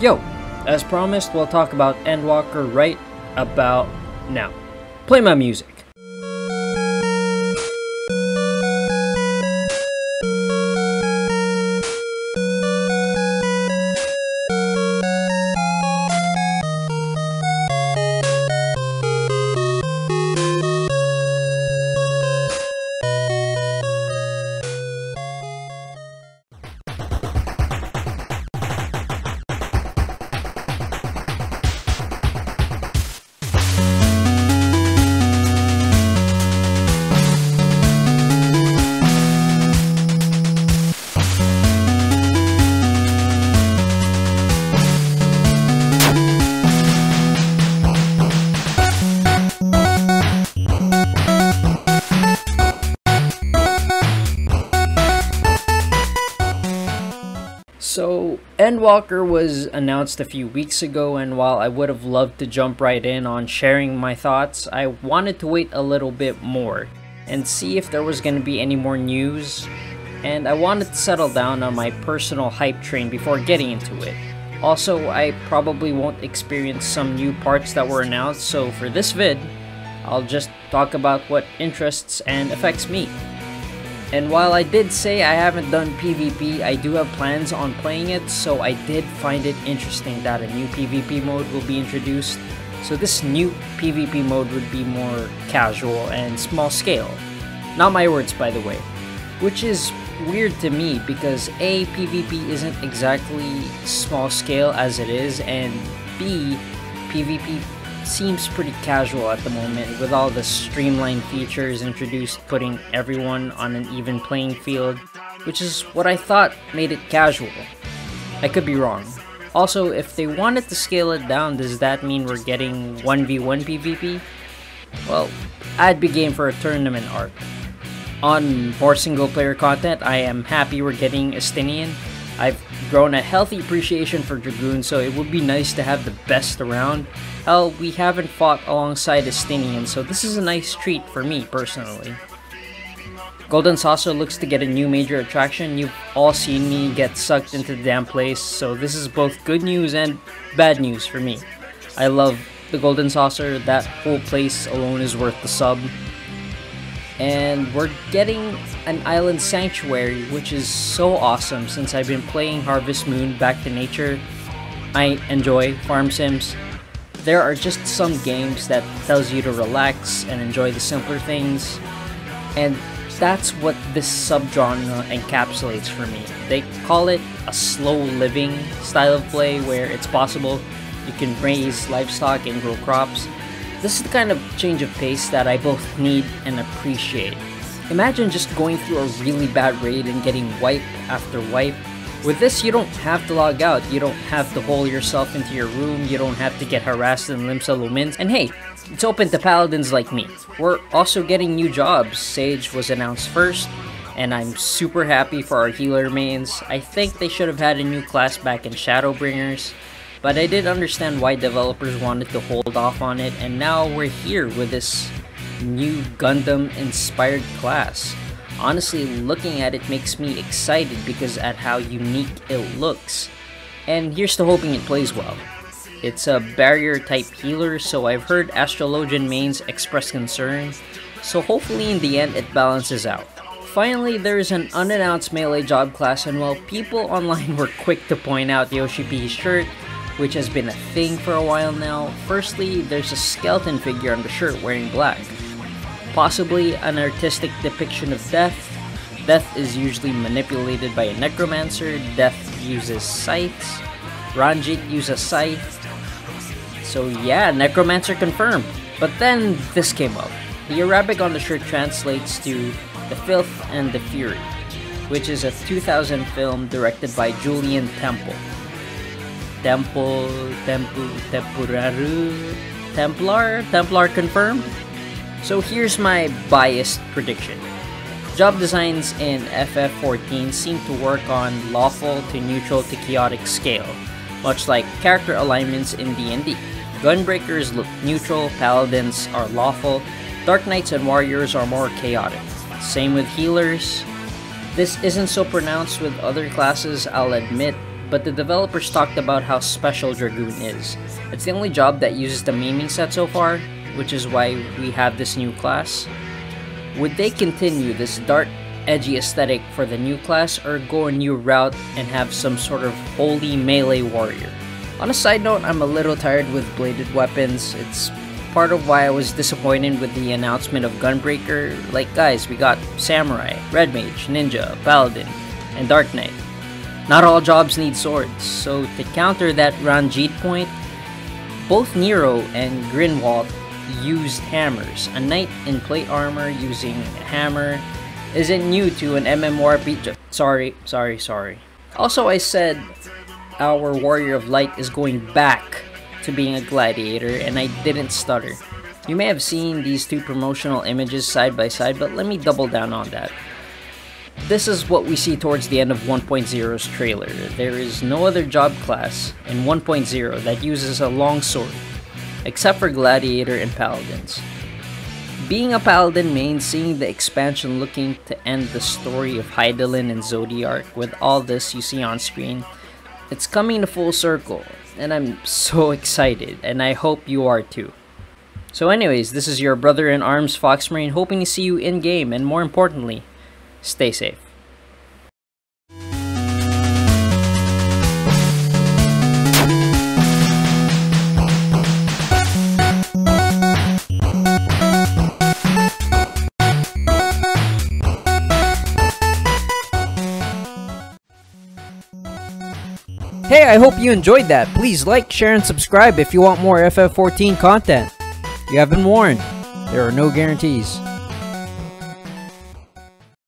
Yo, as promised, we'll talk about Endwalker right about now. Play my music. So, Endwalker was announced a few weeks ago, and while I would have loved to jump right in on sharing my thoughts, I wanted to wait a little bit more and see if there was going to be any more news, and I wanted to settle down on my personal hype train before getting into it. Also, I probably won't experience some new parts that were announced, so for this vid, I'll just talk about what interests and affects me. And while I did say I haven't done PvP, I do have plans on playing it, so I did find it interesting that a new PvP mode will be introduced. So this new PvP mode would be more casual and small scale. Not my words, by the way. Which is weird to me because A, PvP isn't exactly small scale as it is, and B, PvP seems pretty casual at the moment with all the streamlined features introduced, putting everyone on an even playing field, which is what I thought made it casual. I could be wrong. Also, if they wanted to scale it down, does that mean we're getting 1v1 PvP? Well, I'd be game for a tournament arc. On more single player content, I am happy we're getting Estinien. I've grown a healthy appreciation for Dragoon, so it would be nice to have the best around. Hell, we haven't fought alongside Estinien, so this is a nice treat for me personally. Golden Saucer looks to get a new major attraction. You've all seen me get sucked into the damn place, so this is both good news and bad news for me. I love the Golden Saucer, that whole place alone is worth the sub. And we're getting an island sanctuary, which is so awesome since I've been playing Harvest Moon Back to Nature. I enjoy farm sims. There are just some games that tells you to relax and enjoy the simpler things, and that's what this subgenre encapsulates for me. They call it a slow living style of play where it's possible you can raise livestock and grow crops. This is the kind of change of pace that I both need and appreciate. Imagine just going through a really bad raid and getting wipe after wipe. With this, you don't have to log out, you don't have to hole yourself into your room, you don't have to get harassed in Limsa Lominsa, and hey, it's open to paladins like me. We're also getting new jobs. Sage was announced first, and I'm super happy for our healer mains. I think they should have had a new class back in Shadowbringers. But I did understand why developers wanted to hold off on it, and now we're here with this new Gundam-inspired class. Honestly, looking at it makes me excited because at how unique it looks. And here's to hoping it plays well. It's a barrier-type healer, so I've heard Astrologian mains express concern, so hopefully in the end it balances out. Finally, there is an unannounced melee job class, and while people online were quick to point out Yoshi P's shirt, which has been a thing for a while now. Firstly, there's a skeleton figure on the shirt wearing black. Possibly an artistic depiction of death. Death is usually manipulated by a necromancer. Death uses scythes. Ranjit uses scythe. So yeah, necromancer confirmed. But then this came up. The Arabic on the shirt translates to The Filth and the Fury, which is a 2000 film directed by Julian Temple. Templar confirmed? So here's my biased prediction. Job designs in FF14 seem to work on lawful to neutral to chaotic scale, much like character alignments in D&D. Gunbreakers look neutral, paladins are lawful, Dark Knights and warriors are more chaotic. Same with healers. This isn't so pronounced with other classes, I'll admit, but the developers talked about how special Dragoon is. It's the only job that uses the maiming set so far, which is why we have this new class. Would they continue this dark, edgy aesthetic for the new class, or go a new route and have some sort of holy melee warrior? On a side note, I'm a little tired with bladed weapons. It's part of why I was disappointed with the announcement of Gunbreaker. Like, guys, we got Samurai, Red Mage, Ninja, Paladin, and Dark Knight. Not all jobs need swords, so to counter that Ranjit point, both Nero and Grinwald used hammers. A knight in plate armor using a hammer isn't new to an MMORPG. Sorry. Also, I said our Warrior of Light is going back to being a gladiator, and I didn't stutter. You may have seen these two promotional images side by side, but let me double down on that. This is what we see towards the end of 1.0's trailer. There is no other job class in 1.0 that uses a longsword, except for Gladiator and Paladins. Being a Paladin main, seeing the expansion looking to end the story of Hydaelyn and Zodiarc with all this you see on screen, it's coming to full circle, and I'm so excited, and I hope you are too. So anyways, this is your brother-in-arms Foxmarine, hoping to see you in-game, and more importantly, stay safe. Hey, I hope you enjoyed that. Please like, share, and subscribe if you want more FF14 content. You have been warned, there are no guarantees.